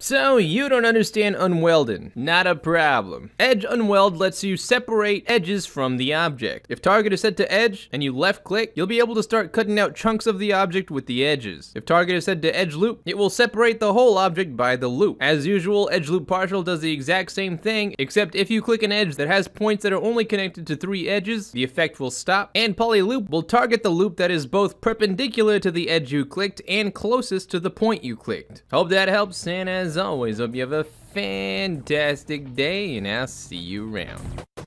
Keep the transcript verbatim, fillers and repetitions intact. So you don't understand unwelding. Not a problem. Edge unweld lets you separate edges from the object. If target is set to edge and you left click, you'll be able to start cutting out chunks of the object with the edges. If target is set to edge loop, it will separate the whole object by the loop. As usual, edge loop partial does the exact same thing, except if you click an edge that has points that are only connected to three edges, the effect will stop. And poly loop will target the loop that is both perpendicular to the edge you clicked and closest to the point you clicked. Hope that helps, and as always, hope you have a fantastic day, and I'll see you around.